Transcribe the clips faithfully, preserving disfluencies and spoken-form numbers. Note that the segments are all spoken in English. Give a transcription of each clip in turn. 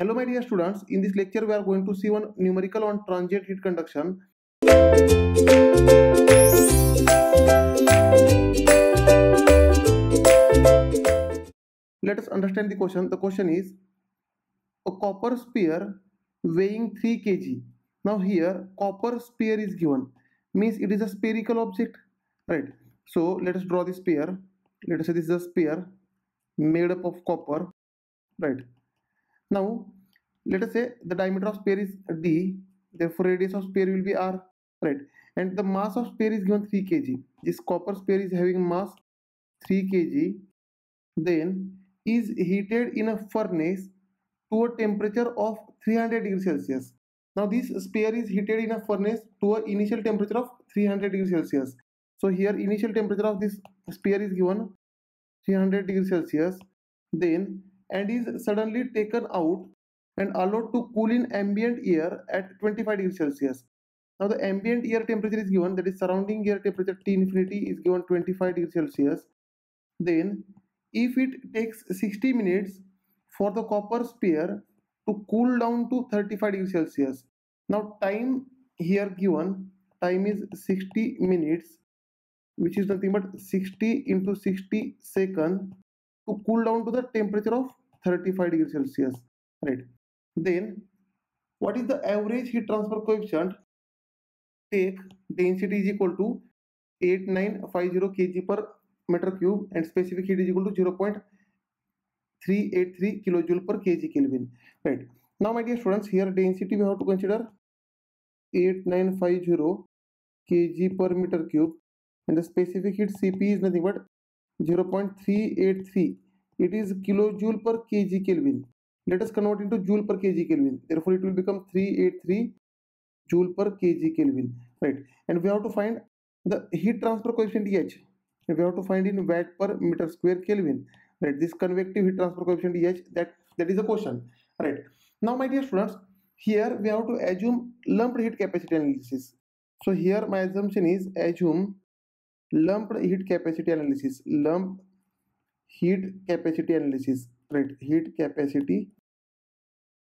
Hello my dear students, in this lecture we are going to see one numerical on transient heat conduction. Let us understand the question. The question is a copper sphere weighing three kilograms. Now here copper sphere is given, means it is a spherical object, right? So let us draw the sphere. Let us say this is a sphere made up of copper, right? Now let us say the diameter of sphere is d, therefore radius of sphere will be r, right? And the mass of sphere is given three kilograms. This copper sphere is having mass three kilograms, then is heated in a furnace to a temperature of three hundred degrees Celsius. Now this sphere is heated in a furnace to an initial temperature of three hundred degrees Celsius. So here initial temperature of this sphere is given three hundred degrees Celsius, then and is suddenly taken out and allowed to cool in ambient air at twenty-five degrees Celsius. Now the ambient air temperature is given, that is surrounding air temperature T infinity is given twenty-five degrees Celsius. Then if it takes sixty minutes for the copper sphere to cool down to thirty-five degrees Celsius. Now time here given, time is sixty minutes, which is nothing but sixty into sixty seconds to cool down to the temperature of thirty-five degrees Celsius, right? Then what is the average heat transfer coefficient? Take density is equal to eighty-nine fifty kilograms per meter cube and specific heat is equal to zero point three eight three kilojoule per kilogram Kelvin, right? Now my dear students, here density we have to consider eighty-nine fifty kilograms per meter cube and the specific heat C P is nothing but zero point three eight three, it is kilojoule per kilogram Kelvin. Let us convert into joule per kilogram Kelvin, therefore it will become three eighty-three joule per kilogram Kelvin, right? And we have to find the heat transfer coefficient H, we have to find in watt per meter square Kelvin, right? This convective heat transfer coefficient H, that that is the question, right? Now my dear students, here we have to assume lumped heat capacity analysis. So here my assumption is assume lumped heat capacity analysis, lumped heat capacity analysis, right? Heat capacity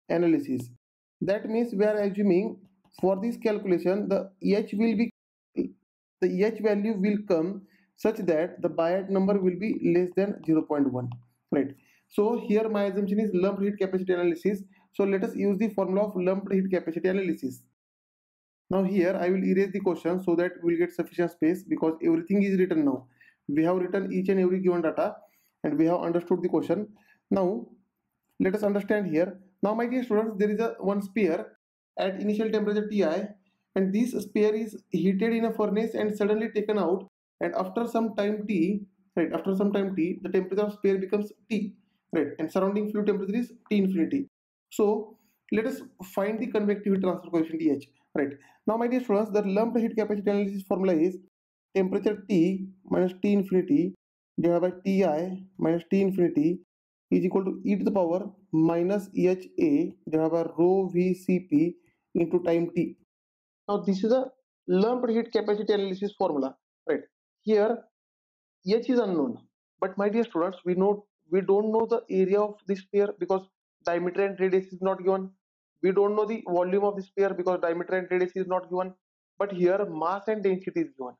analysis, that means we are assuming for this calculation the H will be, the H value will come such that the Biot number will be less than zero point one, right? So here my assumption is lumped heat capacity analysis. So let us use the formula of lumped heat capacity analysis. Now here I will erase the question so that we will get sufficient space, because everything is written now. We have written each and every given data and we have understood the question. Now let us understand here. Now my dear students, there is a one sphere at initial temperature Ti, and this sphere is heated in a furnace and suddenly taken out, and after some time T, right, after some time T, the temperature of sphere becomes T, right, and surrounding fluid temperature is T infinity. So let us find the convective heat transfer coefficient H, right? Now my dear students, the lumped heat capacity analysis formula is temperature T minus T infinity divided by Ti minus T infinity is equal to e to the power minus Ha divided by rho V Cp into time T. Now this is a lumped heat capacity analysis formula, right? Here H is unknown, but my dear students, we know we don't know the area of this sphere because diameter and radius is not given. We don't know the volume of the sphere because diameter and radius is not given, but here mass and density is given.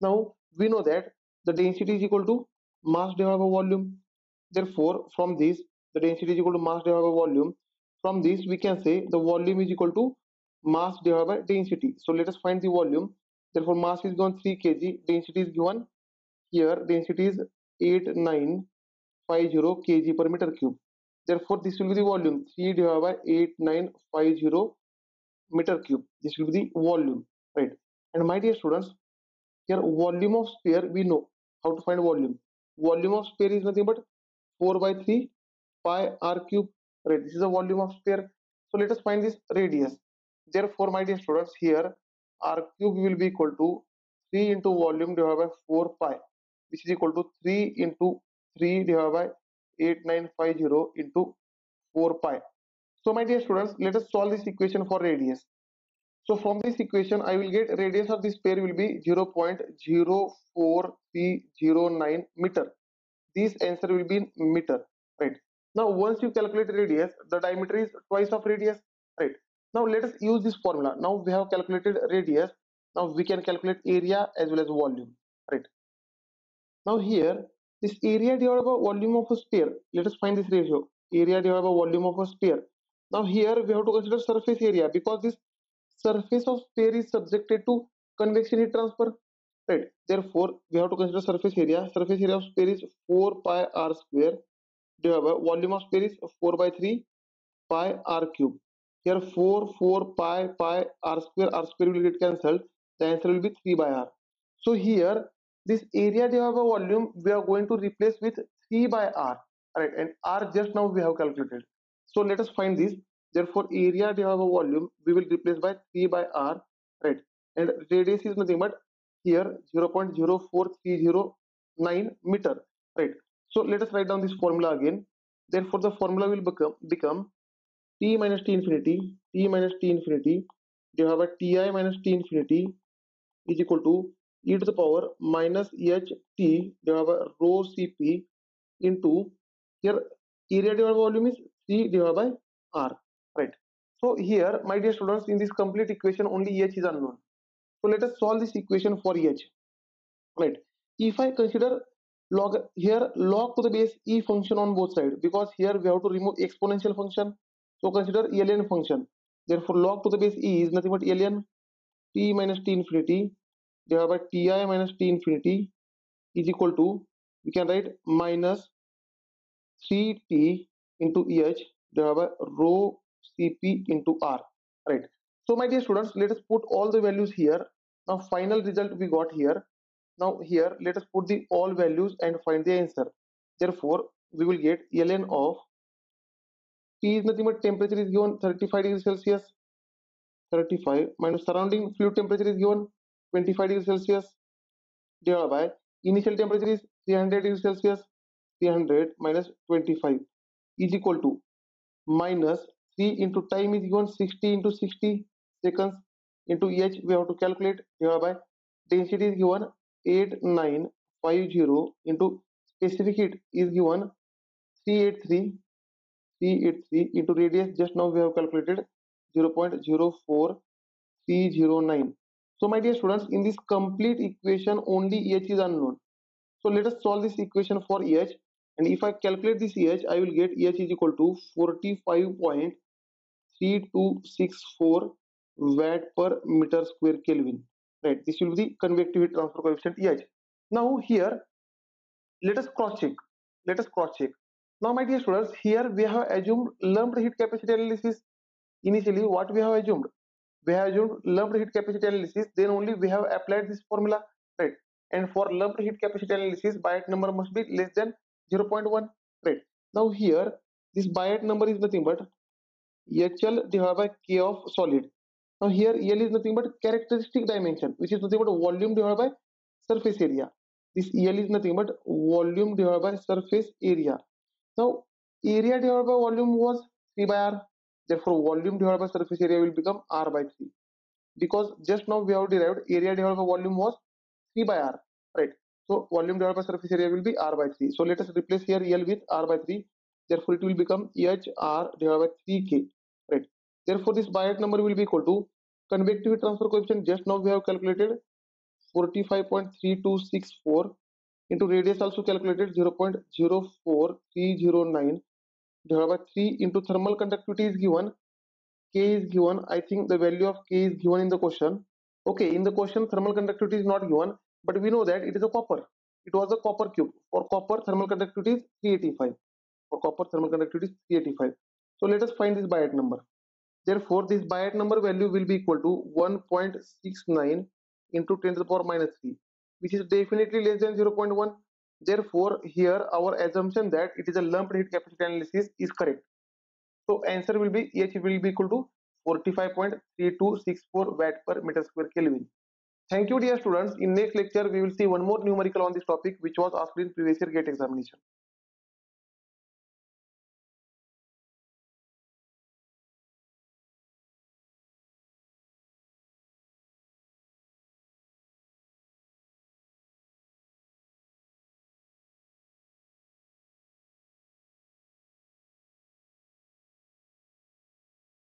Now we know that the density is equal to mass divided by volume. Therefore, from this the density is equal to mass divided by volume. From this we can say the volume is equal to mass divided by density. So let us find the volume. Therefore, mass is given three kilograms, density is given here. Density is eighty-nine fifty kilograms per meter cube. Therefore, this will be the volume, three divided by eighty-nine fifty meter cube. This will be the volume, right? And my dear students, here volume of sphere we know how to find volume. Volume of sphere is nothing but four by three pi r cube, right? This is the volume of sphere. So let us find this radius. Therefore, my dear students, here r cube will be equal to three into volume divided by four pi, which is equal to three into three divided by eighty-nine fifty into four pi. So my dear students, let us solve this equation for radius. So from this equation I will get radius of this sphere will be zero point zero four three zero nine meter. This answer will be in meter, right? Now once you calculate radius, the diameter is twice of radius, right? Now let us use this formula. Now we have calculated radius, now we can calculate area as well as volume, right? Now here this area divided by volume of a sphere, let us find this ratio, area divided by volume of a sphere. Now here we have to consider surface area, because this surface of sphere is subjected to convection heat transfer, right? Therefore we have to consider surface area. Surface area of sphere is four pi r square divided by volume of sphere is four by three pi r cube. Here four four pi pi r square r square will get cancelled, the answer will be three by r. So here this area divided by volume we are going to replace with three by r, right? And r just now we have calculated, so let us find this. Therefore area divided by volume we will replace by three by r, right? And radius is nothing but here zero point zero four three zero nine meter, right? So let us write down this formula again. Therefore the formula will become become t minus t infinity t minus t infinity divided by ti minus t infinity is equal to e to the power minus h t divided by rho cp into, here area divided by volume is three divided by r, right? So here my dear students, in this complete equation only h is unknown, so let us solve this equation for h, right? If I consider log, here log to the base e function on both sides, because here we have to remove exponential function, so consider E L N function. Therefore log to the base e is nothing but E L N t minus t infinity divided by ti minus t infinity is equal to, we can write minus three t into h divided by rho cp into r, right? So my dear students, let us put all the values here. Now final result we got here. Now here let us put the all values and find the answer. Therefore we will get E L N of T is nothing but temperature is given thirty-five degrees Celsius, thirty-five minus surrounding fluid temperature is given twenty-five degrees Celsius divided by initial temperature is three hundred degrees Celsius, three hundred minus twenty-five is equal to minus three into time is given sixty into sixty seconds into h we have to calculate divided by density is given eight nine five zero into specific heat is given three eighty-three. three eighty-three into radius just now we have calculated zero point zero four three zero nine. So my dear students, in this complete equation only h is unknown, so let us solve this equation for h, and if I calculate this h, I will get h is equal to forty-five point three two six four watt per meter square Kelvin, right? This will be the convective heat transfer coefficient h. Now here let us cross check, let us cross check. Now my dear students, here we have assumed lumped heat capacity analysis. Initially what we have assumed, we have assumed lumped heat capacity analysis, then only we have applied this formula, right? And for lumped heat capacity analysis Biot number must be less than zero point one, right? Now here this Biot number is nothing but H L divided by K of solid. Now here E L is nothing but characteristic dimension, which is nothing but volume divided by surface area. This E L is nothing but volume divided by surface area. Now area divided by volume was three by r, therefore volume divided by surface area will become r by three, because just now we have derived area divided by volume was three by r, right? So volume divided by surface area will be r by three, so let us replace here E L with r by three, therefore it will become h r divided by three k, right? Therefore this Biot number will be equal to convective transfer coefficient, just now we have calculated forty-five point three two six four into radius also calculated zero point zero four three zero nine divided by three into thermal conductivity is given, K is given, I think the value of K is given in the question. Okay, in the question thermal conductivity is not given, but we know that it is a copper, it was a copper cube. For copper thermal conductivity is three eighty-five, for copper thermal conductivity is three eighty-five. So let us find this Biot number. Therefore this Biot number value will be equal to one point six nine into ten to the power minus three, which is definitely less than zero point one. Therefore here our assumption that it is a lumped heat capacity analysis is correct. So answer will be H will be equal to forty-five point three two six four watt per meter square Kelvin. Thank you dear students. In next lecture we will see one more numerical on this topic which was asked in previous year GATE examination.